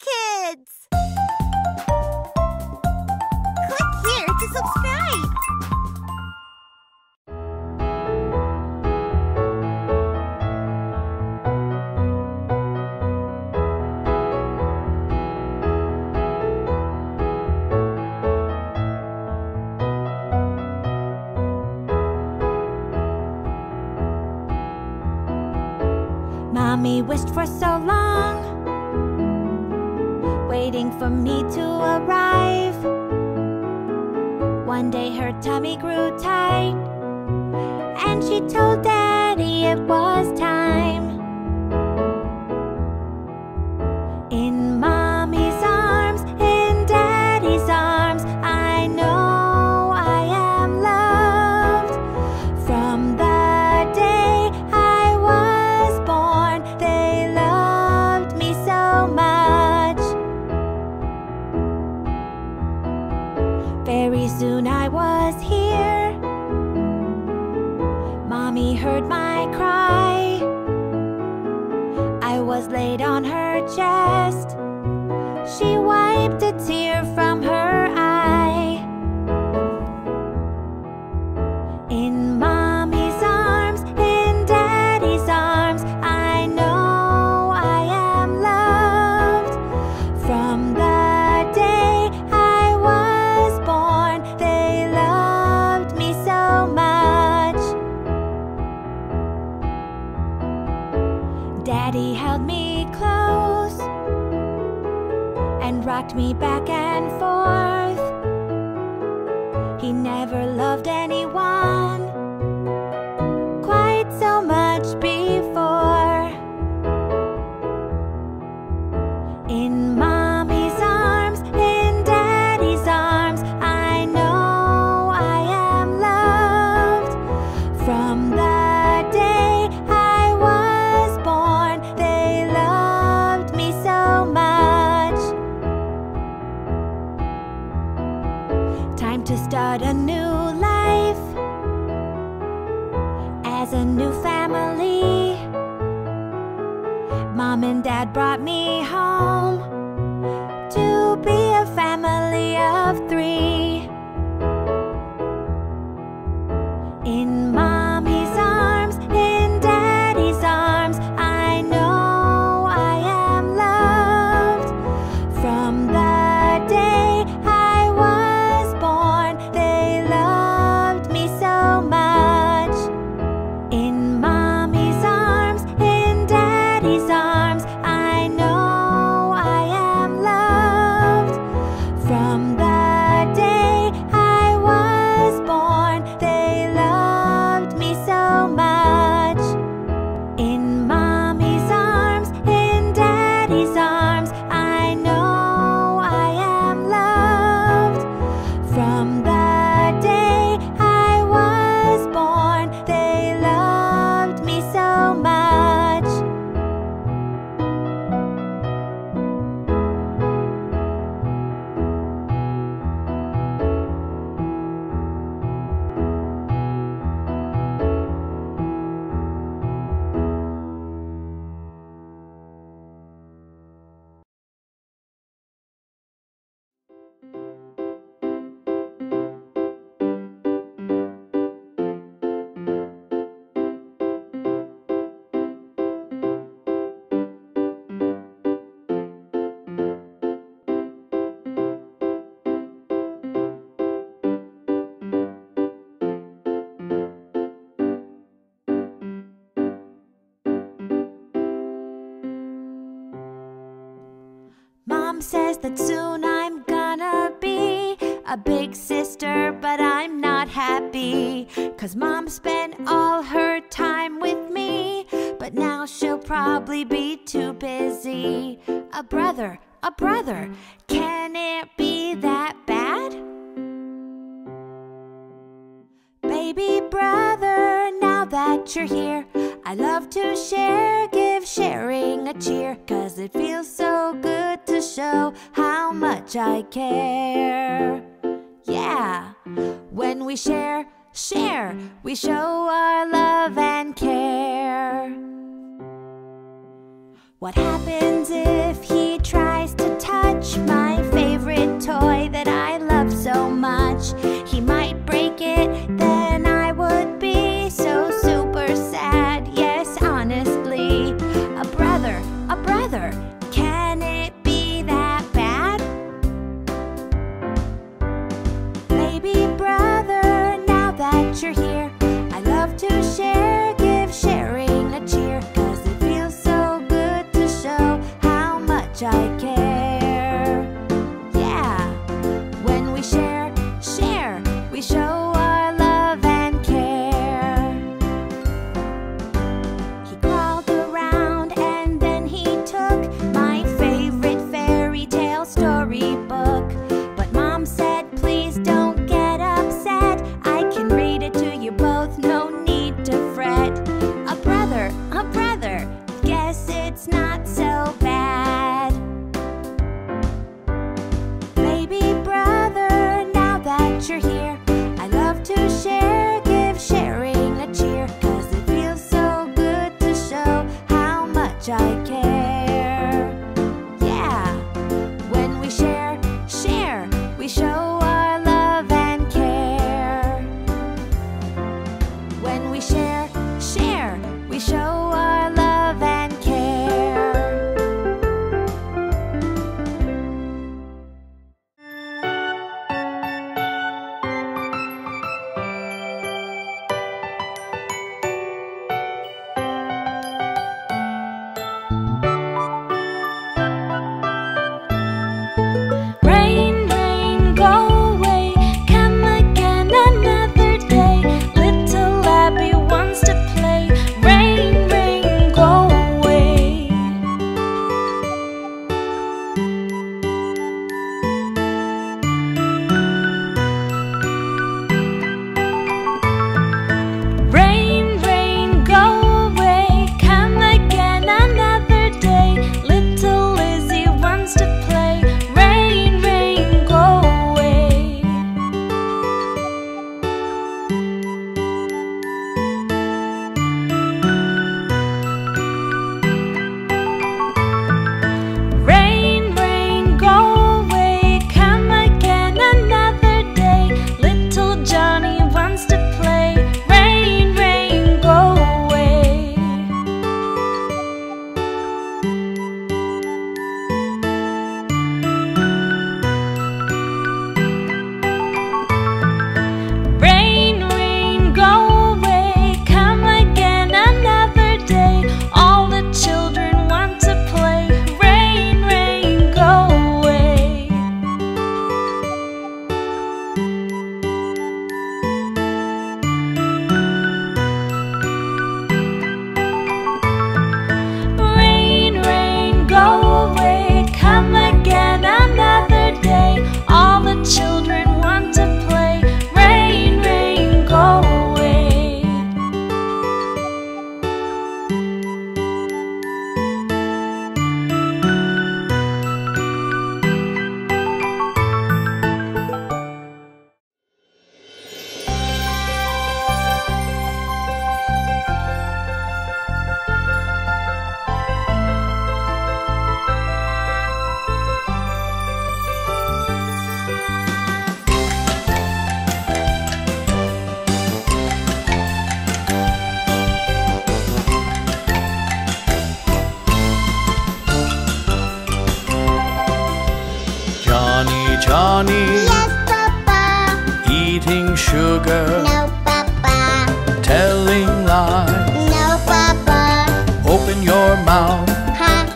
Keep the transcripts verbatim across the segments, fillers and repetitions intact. Kids! Click here to subscribe! Mommy wished for so long, waiting for me to arrive. One day her tummy grew tight, and she told Daddy it was time. In Mommy's arms, in Daddy's arms, I know I am loved. From the day I was born, they loved me so much. Very soon I was here. Mommy heard my cry. I was laid on her chest. She wiped a tear from her eye. In Mommy's arms, in Daddy's arms, I know I am loved. From the day I was born, they loved me so much. Daddy held me close and rocked me back and forth. He never loved anyone quite so much before. In Mommy's arms, in Daddy's arms, I know I am loved. From the day I was born, they loved me so much. Time to start a new life as a new family. Mom and Dad brought me home to be a family of three. In Mommy's arms, in Daddy's arms, I know I am loved. From the day I was born, they loved me so much. In Mommy's arms, in Daddy's arms, I know I am loved. From the day I was born, they loved me so much. In Mommy's arms, in Daddy's arms, I know I am loved. From the day I was born, they loved me so much. Mom says that soon I'm gonna be a big sister, but I'm not happy. 'Cause Mom spent all her time with me, but now she'll probably be too busy. A brother, a brother, can it be that bad? Baby brother, now that you're here, I love to share, give sharing a cheer, 'cause it feels so good to show how much I care. Yeah, when we share, share, we show our love and care. What happens if he tries to adventure here. I love to share, give sharing a cheer, 'cause it feels so good to show how much I care. Yeah, when we share, share, we show our love and care. He crawled around and then he took my favorite fairy tale storybook. But Mom said, please don't get upset, I can read it to you both, no need to fret. A brother, a brother, guess it's not so bad. Baby brother, now that you're here, I love to share, give sharing a cheer, 'cause it feels so good to show how much I care. Yeah, when we share, share, we show our love and care. When we share, share, we show our love and care. Rain, rain, go away, come again another day. Little Abby wants to play. Rain, rain, go away. Rain, rain, go away, come again another day. Little Lizzie wants to play. Rain, rain, go away. Rain, rain, go away, come again another day. Little Johnny wants to play. Rain, rain, go away. Rain, rain, go away, come again another day. All the children want to play. Rain, rain, go away. Rain, rain, go away, come again another day. All the children want to play. Rain, rain, go away. Johnny, Johnny, yes, Papa. Eating sugar, no, Papa. Telling lies, no, Papa. Open your mouth, ha, ha,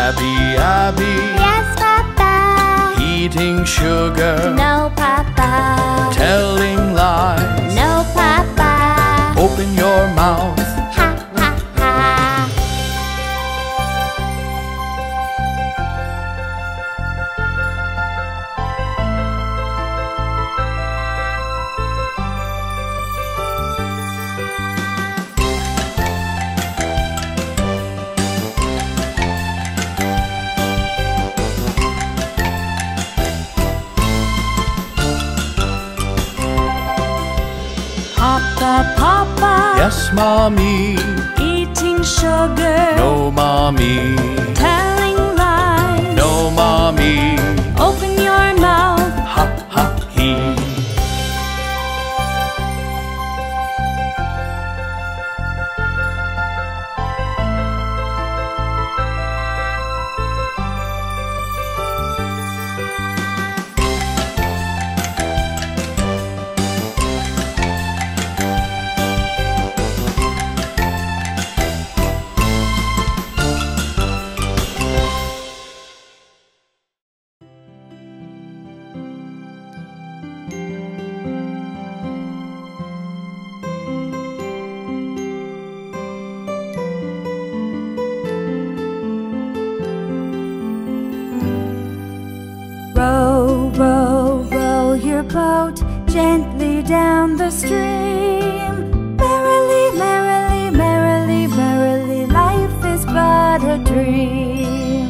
Abby, Abby, yes, Papa. Eating sugar, no, Papa. Telling lies, no, Papa. Open your mouth, ha, ha, ha. Papa, Papa, yes, Mommy. Eat eating sugar. No, mommy. Telling lies. No, mommy. Open your mouth. Hop, hop, hee. Gently down the stream, merrily, merrily, merrily, merrily, life is but a dream.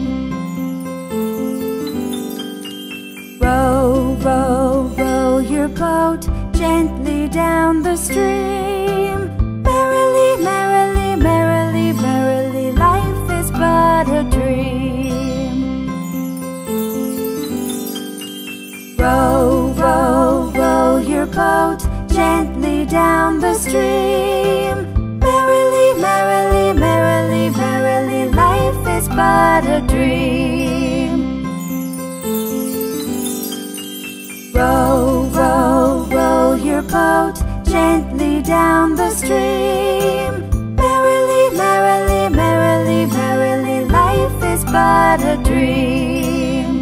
Row, row, row your boat gently down the stream, merrily, merrily, merrily, merrily, life is but a dream. Row, row, your boat gently down the stream, merrily, merrily, merrily, merrily, life is but a dream. Row, row, row your boat gently down the stream, merrily, merrily, merrily, merrily, life is but a dream.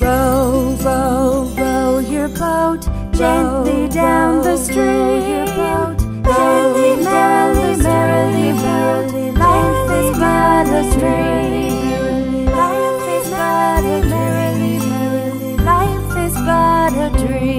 Row, row, row your boat gently down the stream. Merrily, merrily, merrily, merrily, life is but a dream. Life is but a dream. Merrily, life is but a dream.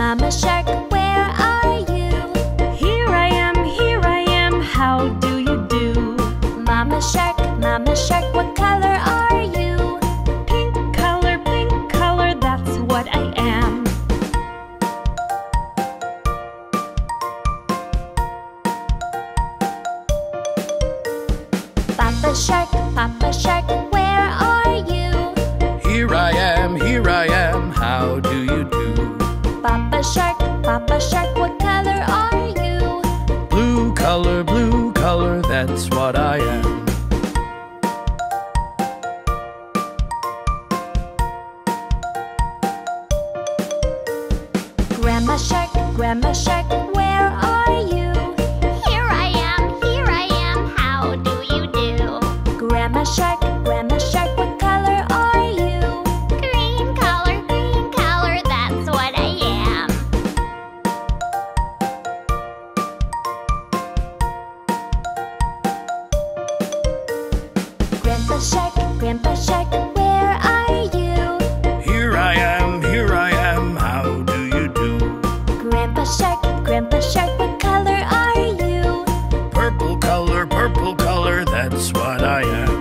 Mama Shark, where are you? Here I am, here I am, how do you do? Mama Shark, Mama Shark, what color are you? Pink color, pink color, that's what I am. Papa Shark, Papa Shark, where are you? Here I am, here I am, how do you do? Papa Shark, Papa Shark, what color are you? Blue color, blue color, that's what I am. Grandma Shark, Grandma Shark, where are you? Here I am, here I am, how do you do? Grandma Shark, Grandma Shark, what color are you? Green color, green color, that's what I am. Grandpa Shark, Grandpa Shark, where are you? Here I am, here I am, how do you do? Grandpa Shark, Grandpa Shark, what color are you? Purple color, purple color, that's what I am.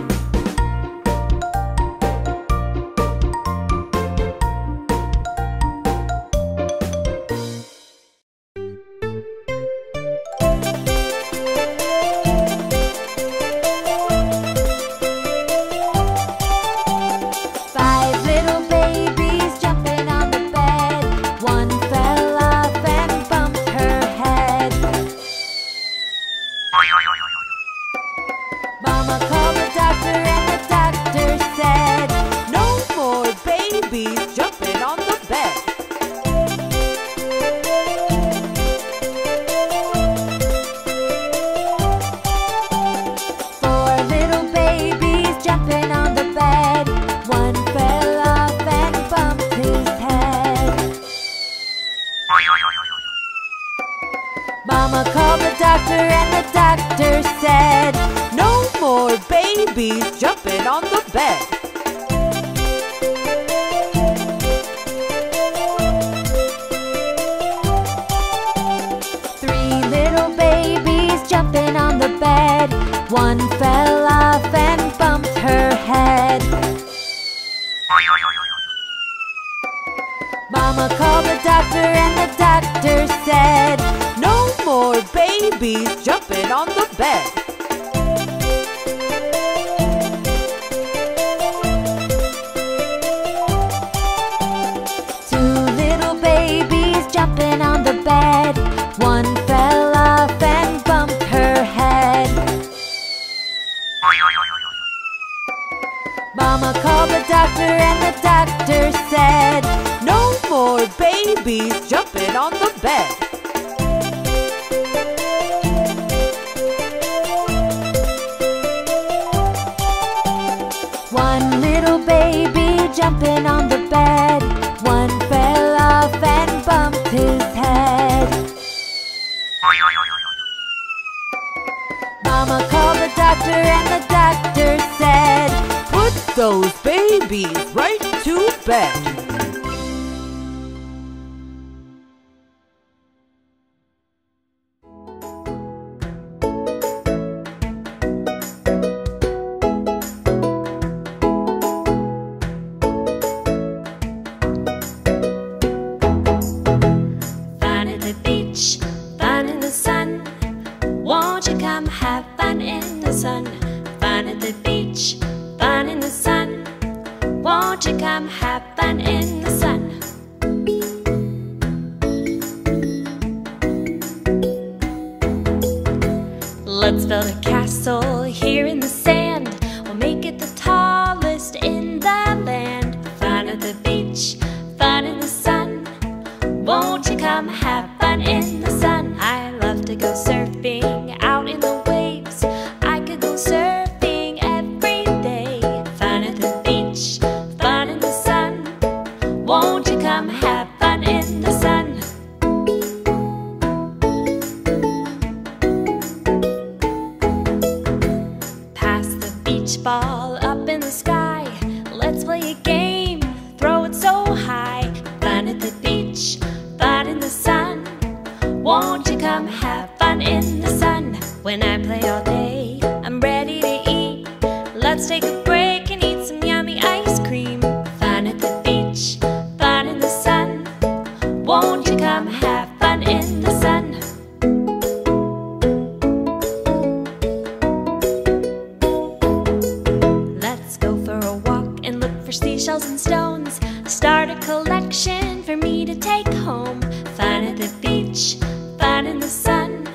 Mama called the doctor and the doctor said, no more babies jumping on the bed. Three little babies jumping on the bed. One fell off and bumped her head. Mama called the doctor and the doctor said, no more babies jumping on the bed. Two little babies jumping on the bed. One fell off and bumped her head. Mama called the doctor and the doctor said, no more babies jumping on the bed. Jumping on the bed, one fell off and bumped his head. Mama called the doctor and the doctor said, put those babies right to bed. Let's build a castle here in the sand. We'll make it the tallest in the land. Fun at the beach, fun in the sun. Won't you come have fun in the sun? I love to go surfing out in the waves. I could go surfing every day. Fun at the beach, fun in the sun. Won't you come have fun in the sun? When I play all day, I'm ready to eat. Let's take a break and eat some yummy ice cream. Fun at the beach, fun in the sun. Won't you come have fun in the sun? Let's go for a walk and look for seashells and stones. Start a collection for me to take home. Fun at the beach, fun in the sun.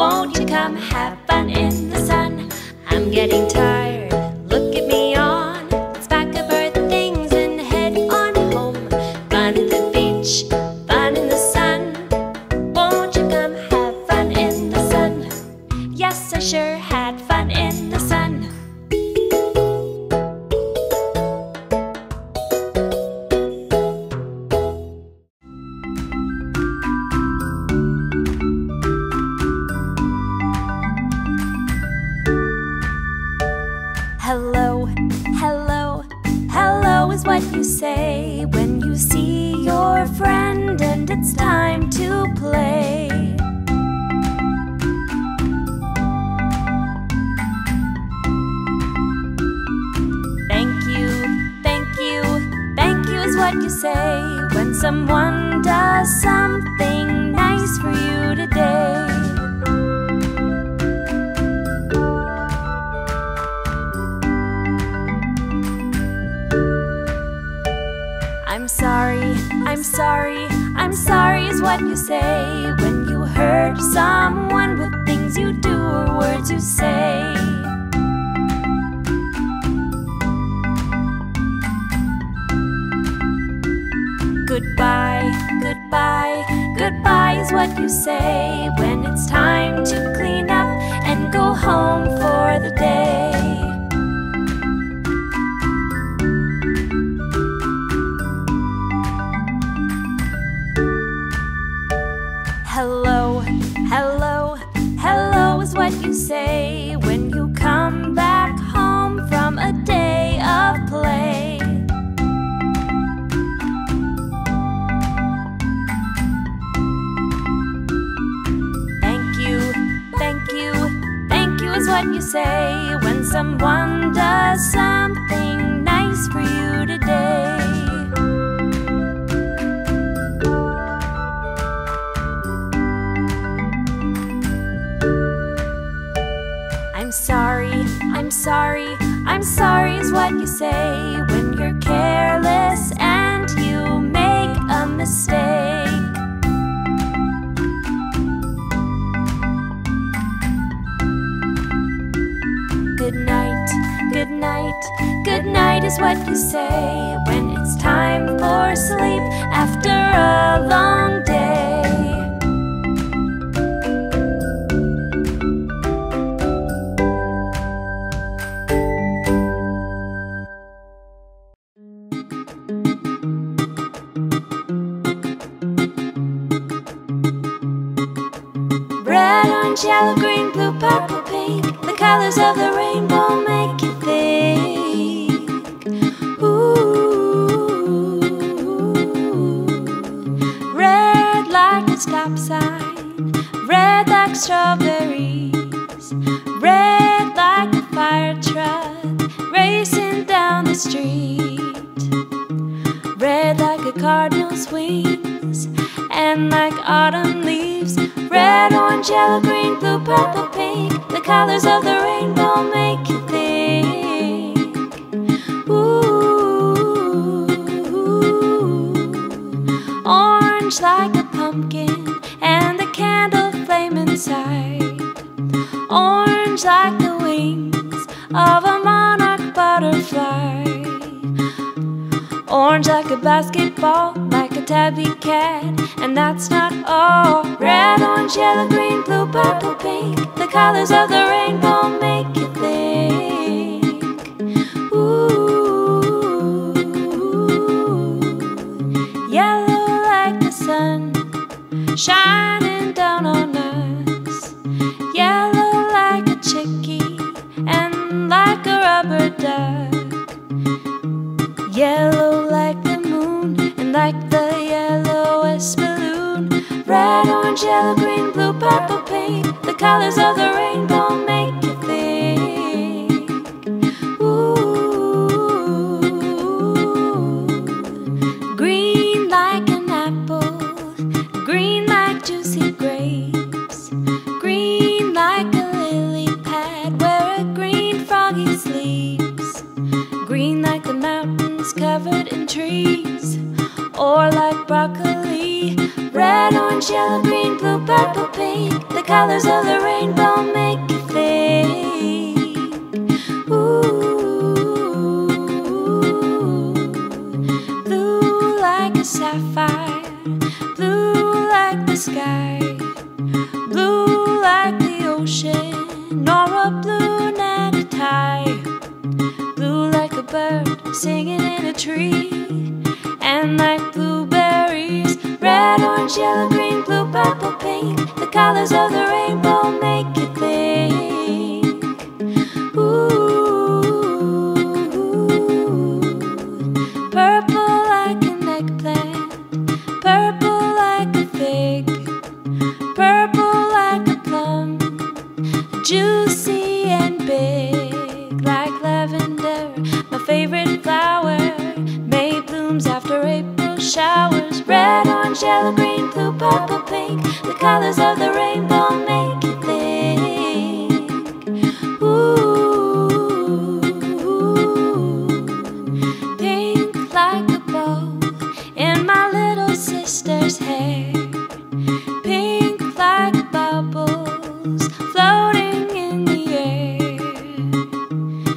Won't you come have fun in the sun? I'm getting tired, look at me yawn. Let's pack up our things and head on home. Fun at the beach, fun in the sun. Won't you come have fun in the sun? Yes, I sure had fun in the sun. Hello, hello, hello is what you say when you see your friend and it's time to play. Thank you, thank you, thank you is what you say when someone does something nice for you today. I'm sorry, I'm sorry, I'm sorry is what you say when you hurt someone with things you do or words you say. Goodbye, goodbye, goodbye is what you say when it's time to clean up and go home for the day. Hello, hello, hello is what you say when you come back home from a day of play. Thank you, thank you, thank you is what you say when someone does something nice for you today. I'm sorry, I'm sorry, I'm sorry is what you say when you're careless and you make a mistake. Good night, good night, good night is what you say when it's time for sleep after a long day. Yellow, green, blue, purple, pink. The colors of the rainbow make you think. Ooh. Red like a stop sign. Red like strawberries. Red like a fire truck racing down the street. Red like a cardinal's wings and like autumn leaves. Red, orange, yellow, green, blue, purple, pink. The colors of the rainbow make you think. Ooh. Orange like a pumpkin and the candle flame inside. Orange like the wings of a monarch butterfly. Orange like a basketball, like a tabby cat, and that's not all. Red, orange, yellow, green, blue, purple, pink. The colors of the rainbow make you think. Ooh. Yellow like the sun, shining down on us. Yellow like a chickie, and like a rubber duck. Yellow like the moon and like the yellowest balloon. Red, orange, yellow, green, blue, purple, pink. The colors of the rainbow make you think. Ooh, green like an apple, green like juicy grapes, green like a lily pad where a green froggy sleeps, green like the mountains covered in trees, or like broccoli. Red, orange, yellow, green, blue, purple, pink, the colors of the rainbow make you think. Ooh, blue like a sapphire, blue like the sky, blue like the ocean, or a blue necktie, blue like a bird singing in a tree, and like blueberries. Red, orange, yellow, green, blue, purple, pink, the colors of the rainbow make you think. Ooh, purple like an eggplant, purple like a fig, purple like a plum, juicy and big like lavender, my favorite flower. May blooms after April showers. Red, orange, yellow, green, blue, purple, pink, the colors of the rainbow make you think. Ooh, pink like a bow in my little sister's hair, pink like bubbles floating in the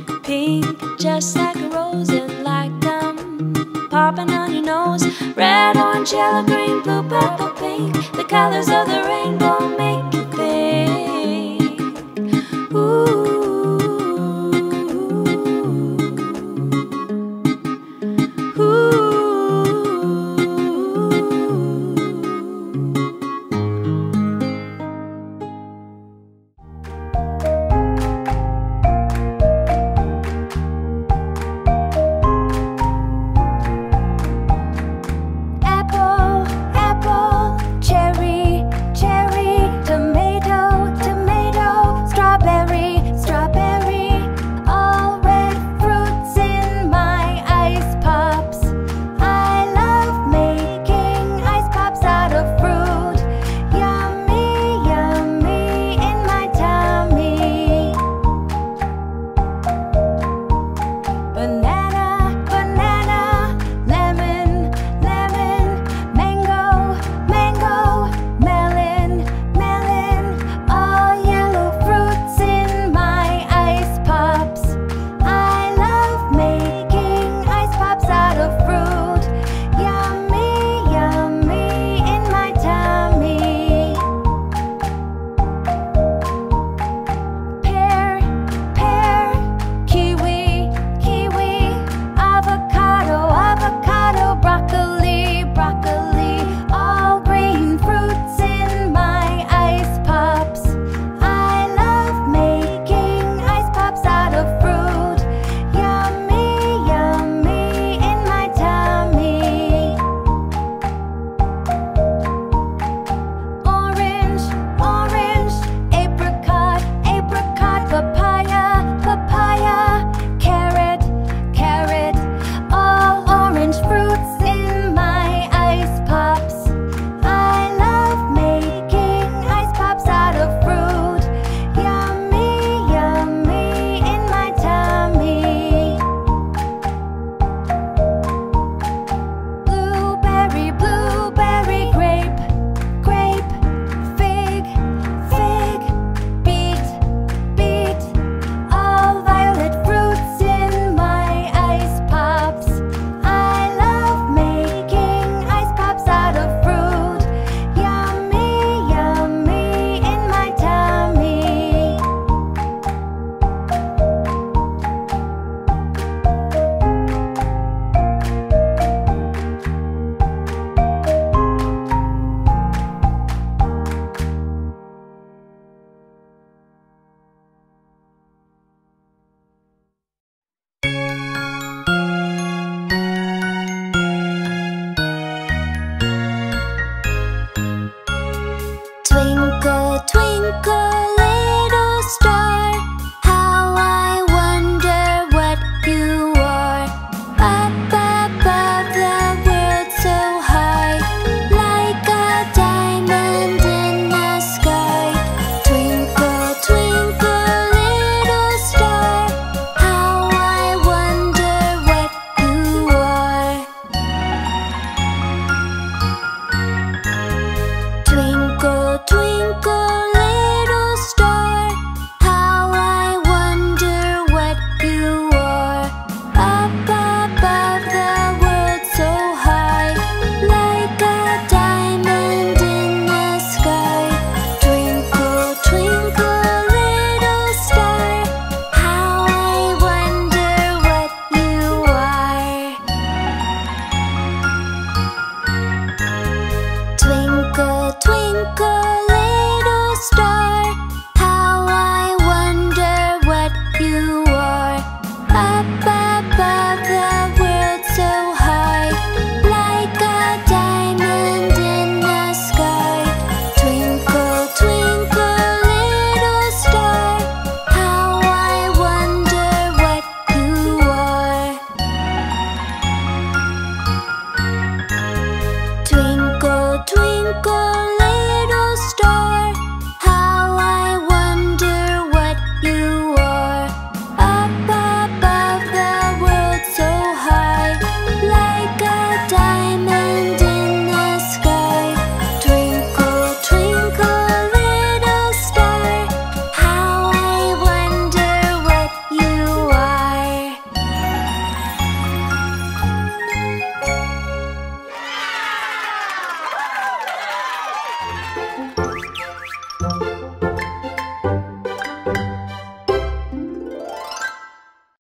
air, pink just like a rose and like popping on your nose. Red, orange, yellow, green, blue, purple, pink, the colors of the rainbow make you think. Ooh, ooh. Apple, cherry, cherry, tomato. con.